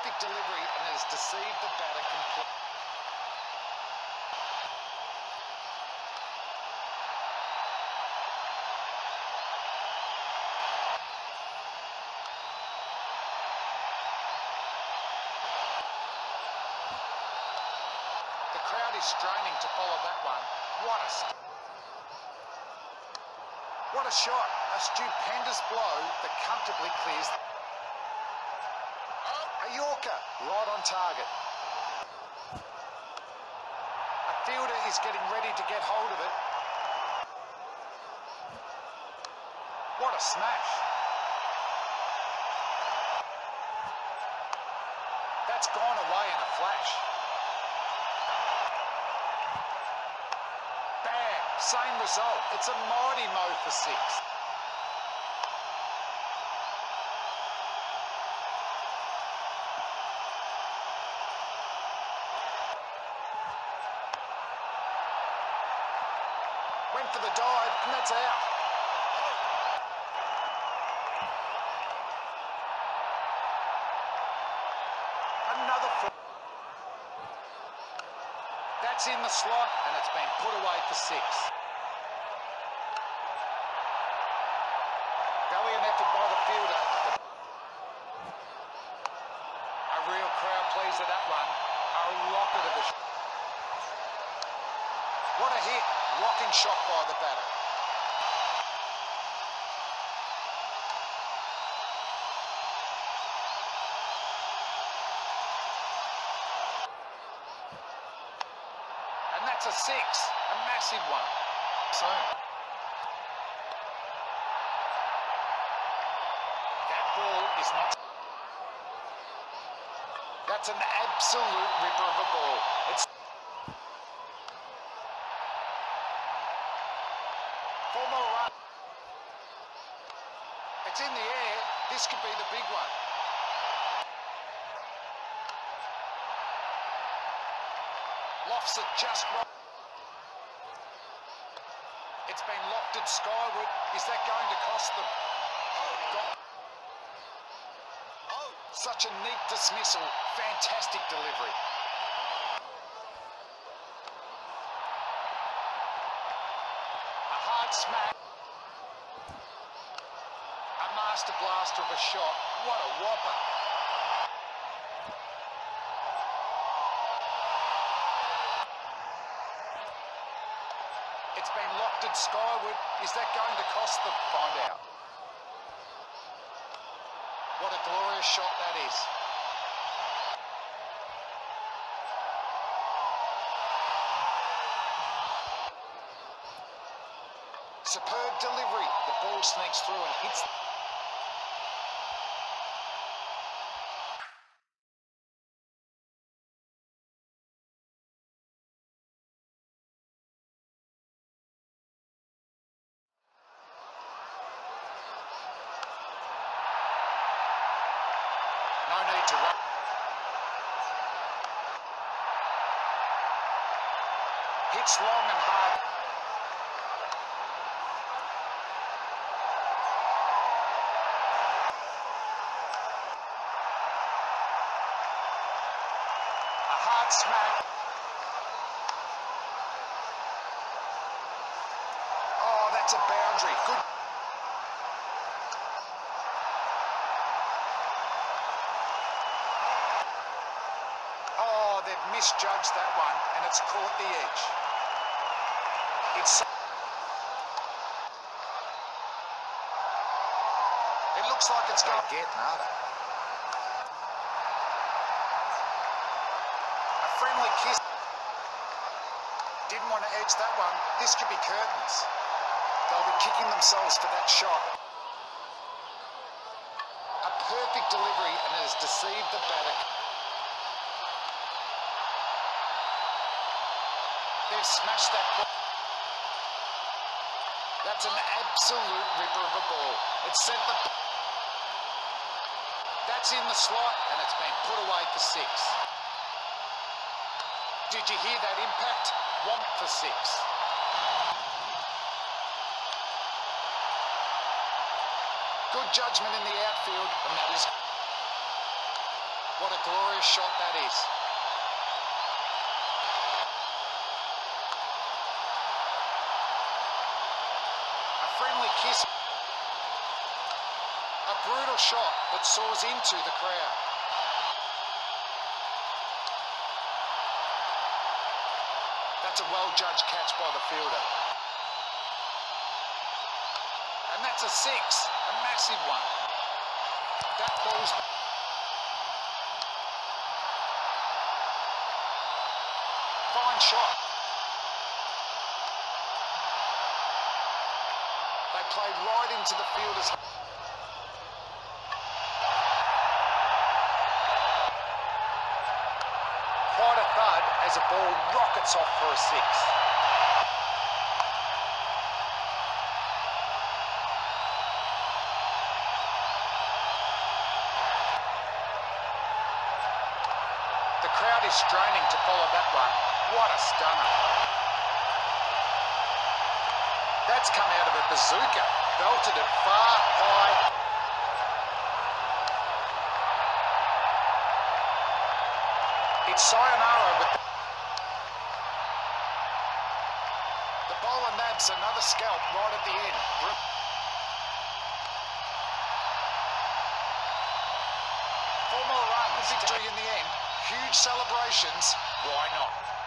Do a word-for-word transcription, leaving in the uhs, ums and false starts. terrific delivery and has deceived the batter completely. The crowd is straining to follow that one. What a st What a shot. A stupendous blow that comfortably clears the Yorker, right on target. A fielder is getting ready to get hold of it. What a smash. That's gone away in a flash. Bam, same result. It's a mighty mo for six. Went for the dive, and that's out. Another foot. That's in the slot, and it's been put away for six. Valiant effort by the fielder. A real crowd pleaser, that one. A rocket of a shot. What a hit. Rocking shot by the batter. And that's a six, a massive one. So that ball is not. That's an absolute ripper of a ball. It's It's in the air. This could be the big one. Lofts it just right. It's been lofted skyward. Is that going to cost them? Oh, such a neat dismissal. Fantastic delivery. A hard smack. Master blaster of a shot. What a whopper. It's been lofted skyward. Is that going to cost them? Find out. What a glorious shot that is. Superb delivery. The ball sneaks through and hits the to run. Hits long and hard. A hard smack. Oh, that's a boundary. Good. They've misjudged that one, and it's caught the edge. It's it looks like it's going to get nada. A friendly kiss. Didn't want to edge that one. This could be curtains. They'll be kicking themselves for that shot. A perfect delivery, and it has deceived the batter. They've smashed that ball. That's an absolute ripper of a ball. It's sent the... That's in the slot, and it's been put away for six. Did you hear that impact? Womp for six. Good judgment in the outfield, and that is... What a glorious shot that is. A friendly kiss. A brutal shot that soars into the crowd. That's a well-judged catch by the fielder. And that's a six, a massive one. That ball's... Fine shot. They played right into the fielder's... Quite a thud as a ball rockets off for a six. The crowd is straining to follow that one. What a stunner. That's come out of a bazooka. Belted it far, high. It's sayonara with the... the bowler nabs another scalp right at the end. Four more runs in the end. Huge celebrations. Why not?